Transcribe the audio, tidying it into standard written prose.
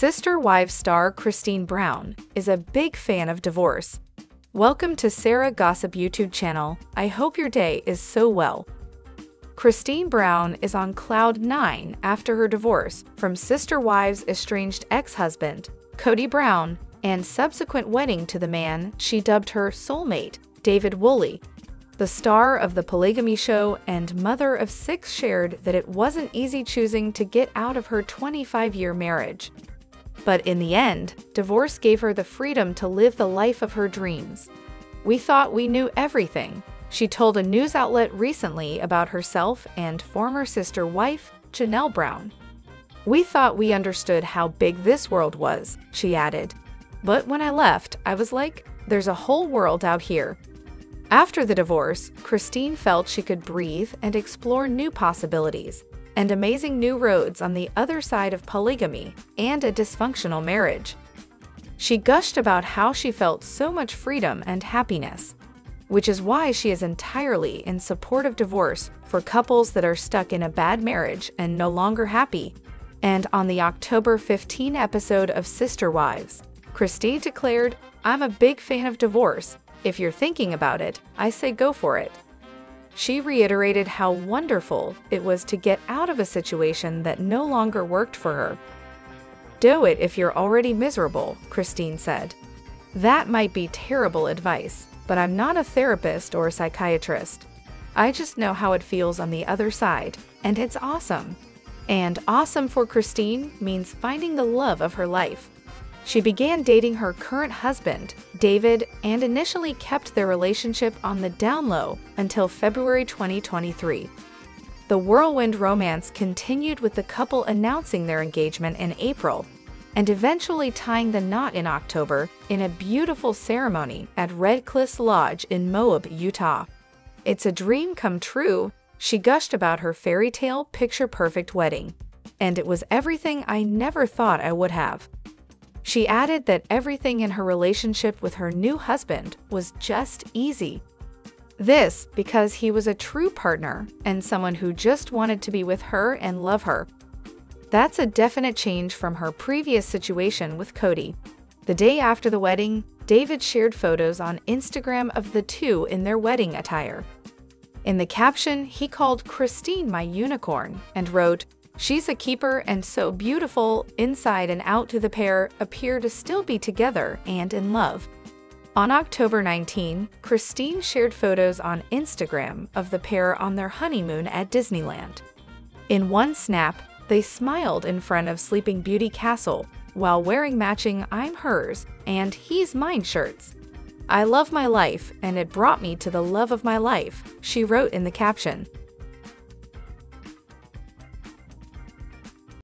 Sister Wives star Christine Brown is a big fan of divorce. Welcome to Sarah Gossip YouTube channel. I hope your day is so well. Christine Brown is on cloud 9 after her divorce from Sister Wives' estranged ex-husband, Cody Brown, and subsequent wedding to the man she dubbed her soulmate, David Woolley. The star of the polygamy show and mother of 6 shared that it wasn't easy choosing to get out of her 25-year marriage. But in the end, divorce gave her the freedom to live the life of her dreams. "We thought we knew everything," she told a news outlet recently about herself and former sister wife, Janelle Brown. "We thought we understood how big this world was," she added. "But when I left, I was like, there's a whole world out here." After the divorce, Christine felt she could breathe and explore new possibilities and amazing new roads on the other side of polygamy and a dysfunctional marriage. She gushed about how she felt so much freedom and happiness, which is why she is entirely in support of divorce for couples that are stuck in a bad marriage and no longer happy. And on the October 15 episode of Sister Wives, Christine declared, "I'm a big fan of divorce. If you're thinking about it, I say go for it." She reiterated how wonderful it was to get out of a situation that no longer worked for her. "Do it if you're already miserable," Christine said. "That might be terrible advice, but I'm not a therapist or a psychiatrist. I just know how it feels on the other side, and it's awesome." And awesome for Christine means finding the love of her life. She began dating her current husband, David, and initially kept their relationship on the down low until February 2023. The whirlwind romance continued with the couple announcing their engagement in April and eventually tying the knot in October in a beautiful ceremony at Red Cliffs Lodge in Moab, Utah. "It's a dream come true," she gushed about her fairy tale picture-perfect wedding, "and it was everything I never thought I would have." She added that everything in her relationship with her new husband was just easy. This because he was a true partner and someone who just wanted to be with her and love her. That's a definite change from her previous situation with Cody. The day after the wedding, David shared photos on Instagram of the two in their wedding attire. In the caption, he called Christine "my unicorn" and wrote, "She's a keeper and so beautiful, inside and out." To the pair appear to still be together and in love. On October 19, Christine shared photos on Instagram of the pair on their honeymoon at Disneyland. In one snap, they smiled in front of Sleeping Beauty Castle while wearing matching "I'm hers" and "he's mine" shirts. "I love my life and it brought me to the love of my life," she wrote in the caption.